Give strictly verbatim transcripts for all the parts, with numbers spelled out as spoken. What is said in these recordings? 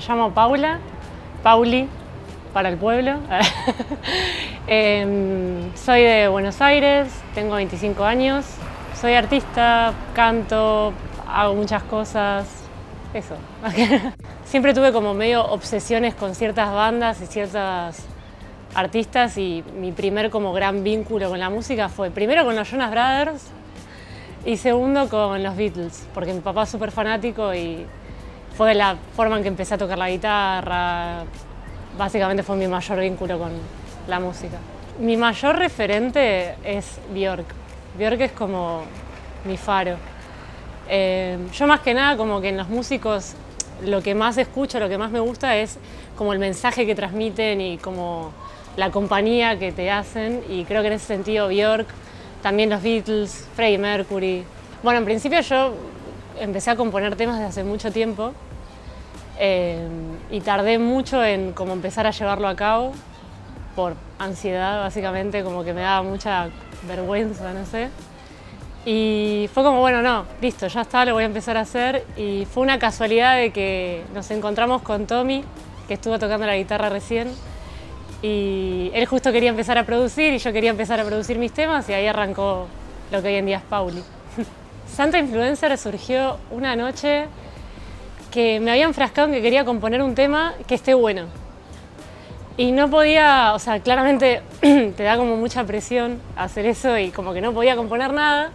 me llamo Paula, Pawli para el pueblo. eh, soy de Buenos Aires, tengo veinticinco años, soy artista, canto, hago muchas cosas, eso. Siempre tuve como medio obsesiones con ciertas bandas y ciertas artistas, y mi primer como gran vínculo con la música fue primero con los Jonas Brothers y segundo con los Beatles, porque mi papá es súper fanático y fue de la forma en que empecé a tocar la guitarra. Básicamente fue mi mayor vínculo con la música. Mi mayor referente es Björk. Björk es como mi faro. Eh, yo más que nada, como que en los músicos lo que más escucho, lo que más me gusta es como el mensaje que transmiten y como la compañía que te hacen, y creo que en ese sentido Björk, también los Beatles, Freddie Mercury. Bueno, en principio yo empecé a componer temas desde hace mucho tiempo eh, y tardé mucho en como empezar a llevarlo a cabo por ansiedad, básicamente, como que me daba mucha vergüenza, no sé. Y fue como, bueno, no, listo, ya está, lo voy a empezar a hacer. Y fue una casualidad de que nos encontramos con Tommy, que estuvo tocando la guitarra recién, y él justo quería empezar a producir y yo quería empezar a producir mis temas, y ahí arrancó lo que hoy en día es Pawli. Santa Influencer surgió una noche que me había enfrascado en que quería componer un tema que esté bueno. Y no podía, o sea, claramente te da como mucha presión hacer eso, y como que no podía componer nada.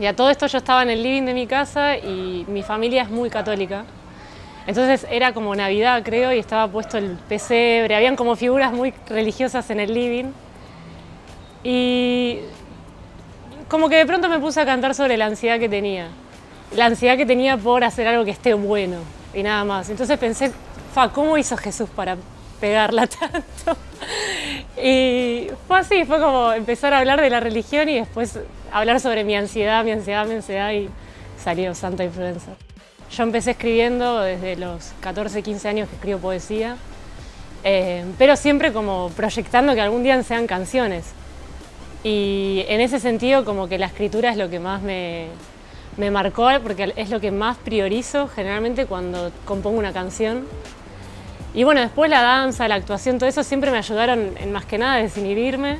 Y a todo esto yo estaba en el living de mi casa y mi familia es muy católica. Entonces era como Navidad, creo, y estaba puesto el pesebre, habían como figuras muy religiosas en el living. Y como que de pronto me puse a cantar sobre la ansiedad que tenía. La ansiedad que tenía por hacer algo que esté bueno, y nada más. Entonces pensé, fa, ¿cómo hizo Jesús para pegarla tanto? Y fue así, fue como empezar a hablar de la religión y después hablar sobre mi ansiedad, mi ansiedad, mi ansiedad, y salió Santa Influencer. Yo empecé escribiendo desde los catorce, quince años que escribo poesía, eh, pero siempre como proyectando que algún día sean canciones. Y en ese sentido como que la escritura es lo que más me, me marcó, porque es lo que más priorizo generalmente cuando compongo una canción. Y bueno, después la danza, la actuación, todo eso siempre me ayudaron en más que nada a desinhibirme,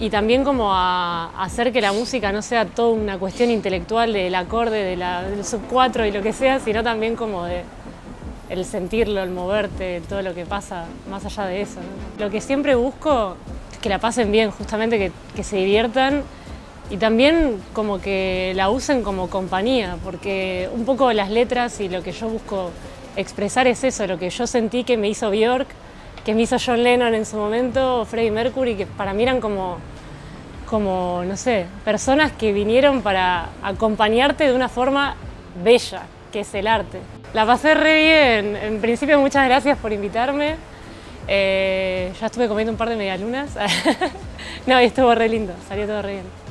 y también como a hacer que la música no sea toda una cuestión intelectual del acorde, de la, del sub cuatro y lo que sea, sino también como de el sentirlo, el moverte, todo lo que pasa más allá de eso, ¿no? Lo que siempre busco es que la pasen bien, justamente que, que se diviertan, y también como que la usen como compañía, porque un poco las letras y lo que yo busco expresar es eso, lo que yo sentí que me hizo Björk, que me hizo John Lennon en su momento, o Freddie Mercury, que para mí eran como, como, no sé, personas que vinieron para acompañarte de una forma bella, que es el arte. La pasé re bien. En principio, muchas gracias por invitarme. Eh, ya estuve comiendo un par de medialunas. No, y estuvo re lindo, salió todo re bien.